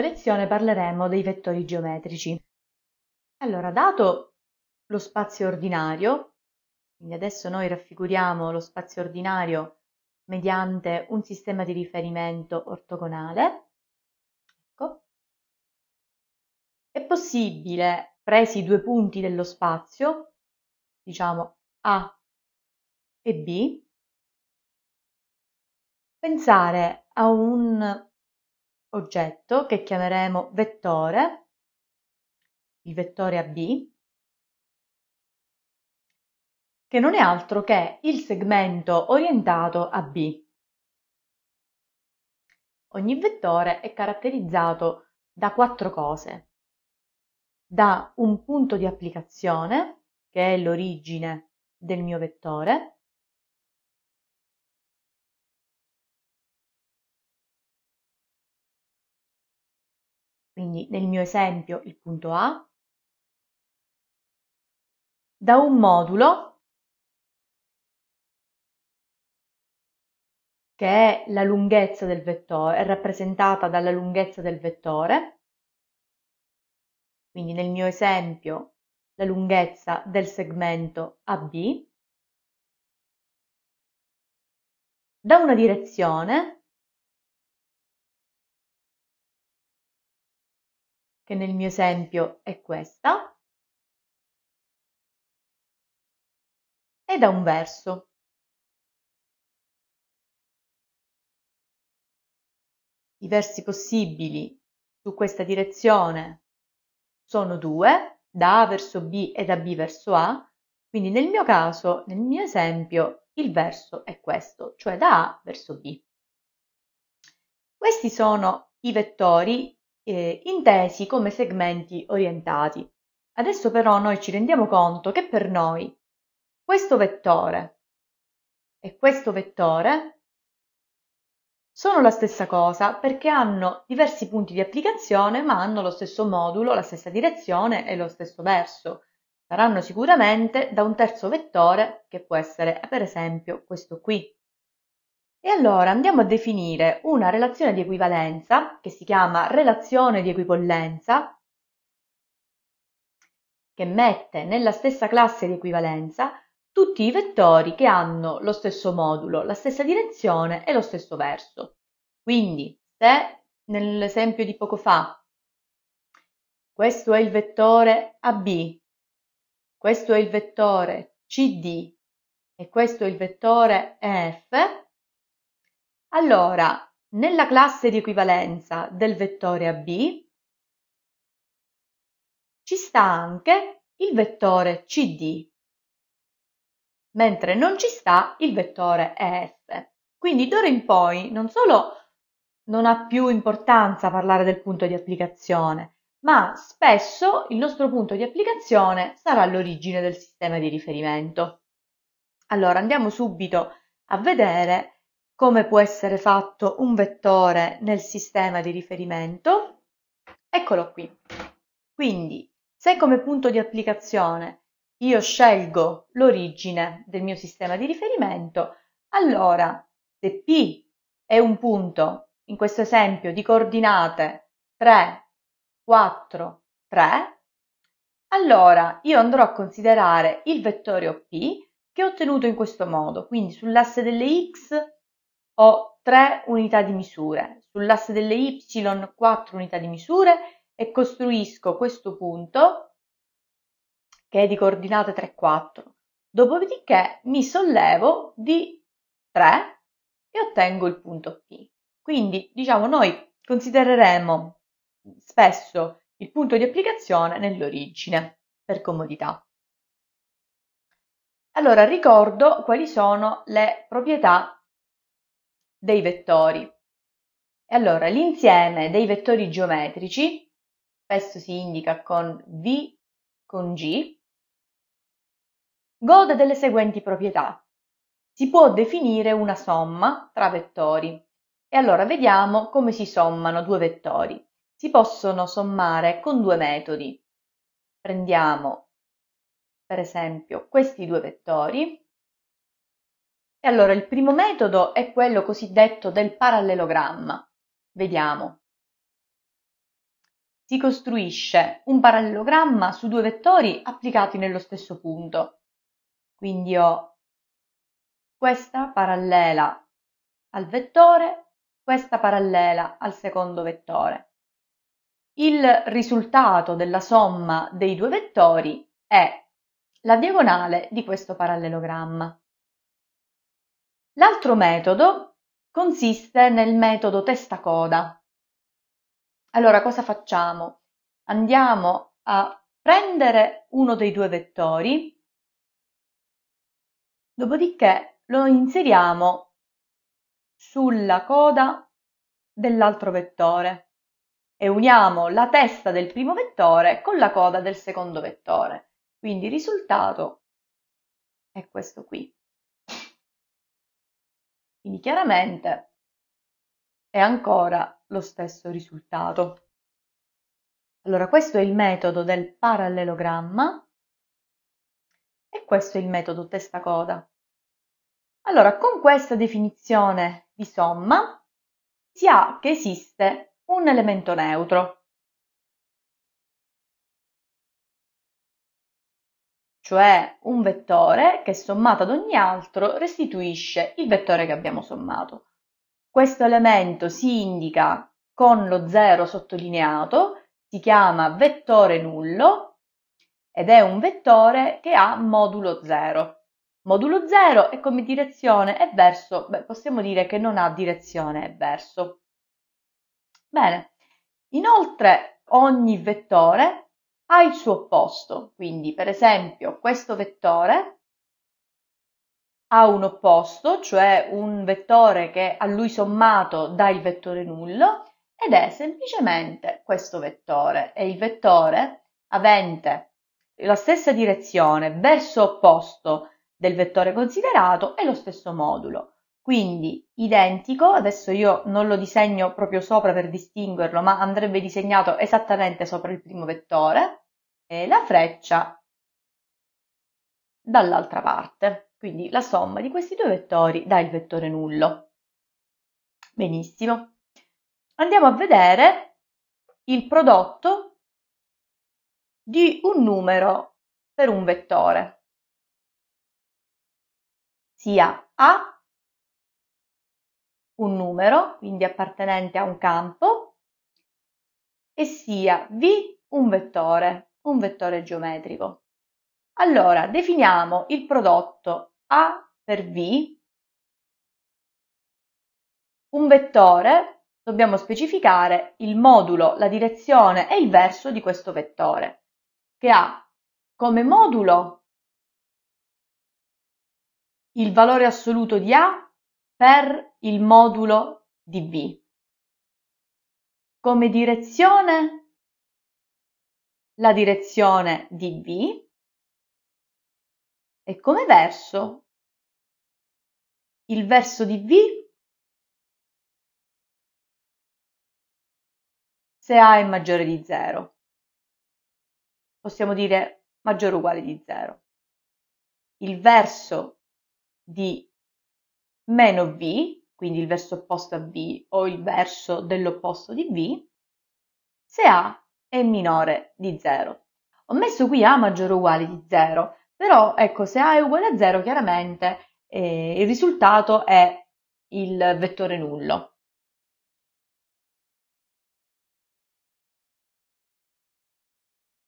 questa lezione parleremo dei vettori geometrici. Allora, dato lo spazio ordinario, quindi adesso noi raffiguriamo lo spazio ordinario mediante un sistema di riferimento ortogonale, ecco. È possibile, presi due punti dello spazio, diciamo A e B, pensare a un oggetto che chiameremo vettore, il vettore AB, che non è altro che il segmento orientato a B. Ogni vettore è caratterizzato da quattro cose: da un punto di applicazione, che è l'origine del mio vettore, quindi nel mio esempio il punto A, da un modulo, che è la lunghezza del vettore, è rappresentata dalla lunghezza del vettore, quindi nel mio esempio la lunghezza del segmento AB, da una direzione, che nel mio esempio è questa, e da un verso. I versi possibili su questa direzione sono due, da A verso B e da B verso A, quindi nel mio caso, nel mio esempio, il verso è questo, cioè da A verso B. Questi sono i vettori intesi come segmenti orientati. Adesso però noi ci rendiamo conto che per noi questo vettore e questo vettore sono la stessa cosa perché hanno diversi punti di applicazione ma hanno lo stesso modulo, la stessa direzione e lo stesso verso. Saranno sicuramente da un terzo vettore che può essere per esempio questo qui. E allora andiamo a definire una relazione di equivalenza che si chiama relazione di equipollenza, che mette nella stessa classe di equivalenza tutti i vettori che hanno lo stesso modulo, la stessa direzione e lo stesso verso. Quindi, se nell'esempio di poco fa questo è il vettore AB, questo è il vettore CD e questo è il vettore EF, allora nella classe di equivalenza del vettore AB ci sta anche il vettore CD, mentre non ci sta il vettore EF. Quindi d'ora in poi non solo non ha più importanza parlare del punto di applicazione, ma spesso il nostro punto di applicazione sarà l'origine del sistema di riferimento. Allora andiamo subito a vedere come può essere fatto un vettore nel sistema di riferimento. Eccolo qui. Quindi, se come punto di applicazione io scelgo l'origine del mio sistema di riferimento, allora se P è un punto, in questo esempio, di coordinate 3, 4, 3, allora io andrò a considerare il vettore OP che ho ottenuto in questo modo, quindi sull'asse delle X ho 3 unità di misure, sull'asse delle Y 4 unità di misure e costruisco questo punto che è di coordinate 3, 4, dopodiché mi sollevo di 3 e ottengo il punto P. Quindi, diciamo, noi considereremo spesso il punto di applicazione nell'origine, per comodità. Allora, ricordo quali sono le proprietà dei vettori. Allora, l'insieme dei vettori geometrici, spesso si indica con V, con G, gode delle seguenti proprietà. Si può definire una somma tra vettori. E allora vediamo come si sommano due vettori. Si possono sommare con due metodi. Prendiamo per esempio questi due vettori. E allora il primo metodo è quello cosiddetto del parallelogramma. Vediamo. si costruisce un parallelogramma su due vettori applicati nello stesso punto. Quindi ho questa parallela al vettore, questa parallela al secondo vettore. Il risultato della somma dei due vettori è la diagonale di questo parallelogramma. L'altro metodo consiste nel metodo testacoda. Allora, cosa facciamo? Andiamo a prendere uno dei due vettori, dopodiché lo inseriamo sulla coda dell'altro vettore e uniamo la testa del primo vettore con la coda del secondo vettore. Quindi il risultato è questo qui. Quindi chiaramente è ancora lo stesso risultato. Allora, questo è il metodo del parallelogramma e questo è il metodo testacoda. Allora, con questa definizione di somma si ha che esiste un elemento neutro, cioè un vettore che sommato ad ogni altro restituisce il vettore che abbiamo sommato. Questo elemento si indica con lo 0 sottolineato, si chiama vettore nullo ed è un vettore che ha modulo 0. Modulo 0 è come direzione e verso, possiamo dire che non ha direzione e verso. Bene, inoltre ogni vettore ha il suo opposto, quindi per esempio questo vettore ha un opposto, cioè un vettore che a lui sommato dà il vettore nullo, ed è semplicemente questo vettore. È il vettore avente la stessa direzione, verso opposto del vettore considerato e lo stesso modulo. Quindi identico, adesso io non lo disegno proprio sopra per distinguerlo, ma andrebbe disegnato esattamente sopra il primo vettore e la freccia dall'altra parte. Quindi la somma di questi due vettori dà il vettore nullo. Benissimo. Andiamo a vedere il prodotto di un numero per un vettore, sia A un numero, quindi appartenente a un campo, e sia V un vettore geometrico. Allora, definiamo il prodotto A per V, un vettore, dobbiamo specificare il modulo, la direzione e il verso di questo vettore, che ha come modulo il valore assoluto di A per il modulo di V, come direzione la direzione di V e come verso il verso di V se A è maggiore di 0. Possiamo dire maggiore o uguale di 0. Il verso di meno V, quindi il verso opposto a V o il verso dell'opposto di V, se A è minore di 0. Ho messo qui A maggiore o uguale di 0, però ecco, se A è uguale a 0 chiaramente il risultato è il vettore nullo.